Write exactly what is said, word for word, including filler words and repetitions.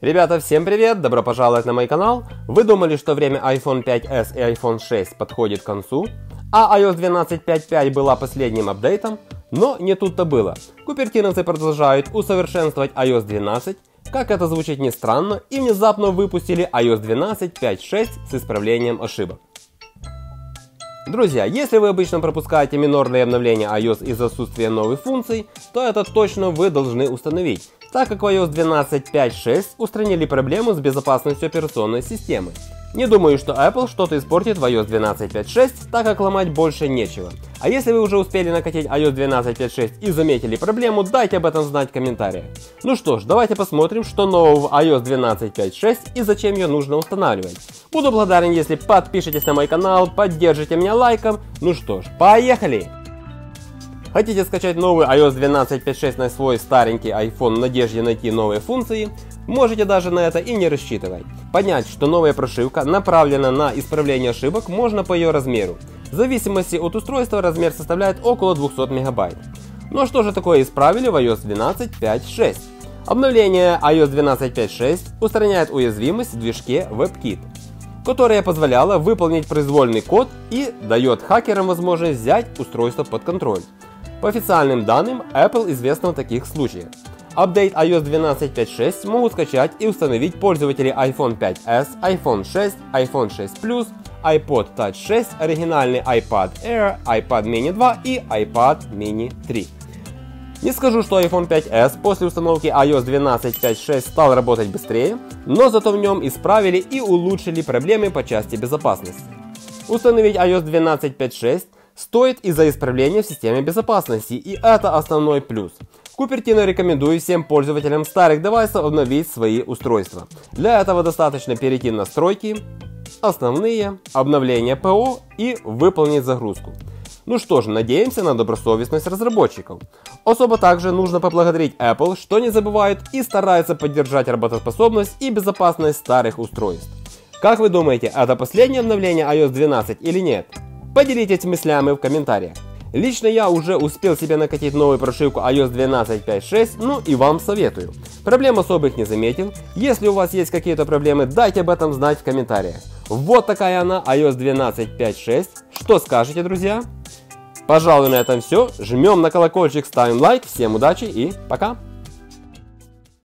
Ребята, всем привет! Добро пожаловать на мой канал! Вы думали, что время iPhone пять эс и iPhone шесть подходит к концу, а iOS двенадцать пять пять была последним апдейтом? Но не тут-то было. Купертиновцы продолжают усовершенствовать iOS двенадцать, как это звучит не странно, и внезапно выпустили iOS двенадцать пять шесть с исправлением ошибок. Друзья, если вы обычно пропускаете минорные обновления iOS из-за отсутствия новых функций, то это точно вы должны установить, так как в iOS двенадцать пять шесть устранили проблему с безопасностью операционной системы. Не думаю, что Apple что-то испортит в iOS двенадцать пять шесть, так как ломать больше нечего. А если вы уже успели накатить iOS двенадцать пять шесть и заметили проблему, дайте об этом знать в комментариях. Ну что ж, давайте посмотрим, что нового в iOS двенадцать пять шесть и зачем ее нужно устанавливать. Буду благодарен, если подпишитесь на мой канал, поддержите меня лайком. Ну что ж, поехали! Хотите скачать новый iOS двенадцать пять шесть на свой старенький iPhone в надежде найти новые функции? Можете даже на это и не рассчитывать. Понять, что новая прошивка направлена на исправление ошибок, можно по ее размеру. В зависимости от устройства размер составляет около двухсот мегабайт. Но что же такое исправили в iOS двенадцать пять шесть? Обновление iOS двенадцать пять шесть устраняет уязвимость в движке WebKit, которая позволяла выполнить произвольный код и дает хакерам возможность взять устройство под контроль. По официальным данным, Apple известна в таких случаях. Апдейт iOS двенадцать пять шесть могут скачать и установить пользователи iPhone пять эс, iPhone шесть, iPhone шесть плюс, iPod Touch шесть, оригинальный iPad Air, iPad Mini два и iPad Mini три. Не скажу, что iPhone пять эс после установки iOS двенадцать пять шесть стал работать быстрее, но зато в нем исправили и улучшили проблемы по части безопасности. Установить iOS двенадцать пять шесть стоит из-за исправления в системе безопасности, и это основной плюс. Купертино рекомендует всем пользователям старых девайсов обновить свои устройства. Для этого достаточно перейти в настройки, основные, обновление ПО и выполнить загрузку. Ну что ж, надеемся на добросовестность разработчиков. Особо также нужно поблагодарить Apple, что не забывают и стараются поддержать работоспособность и безопасность старых устройств. Как вы думаете, это последнее обновление iOS двенадцать или нет? Поделитесь мыслями в комментариях. Лично я уже успел себе накатить новую прошивку iOS двенадцать пять шесть, ну и вам советую. Проблем особых не заметил. Если у вас есть какие-то проблемы, дайте об этом знать в комментариях. Вот такая она, iOS двенадцать пять шесть. Что скажете, друзья? Пожалуй, на этом все. Жмем на колокольчик, ставим лайк. Всем удачи и пока!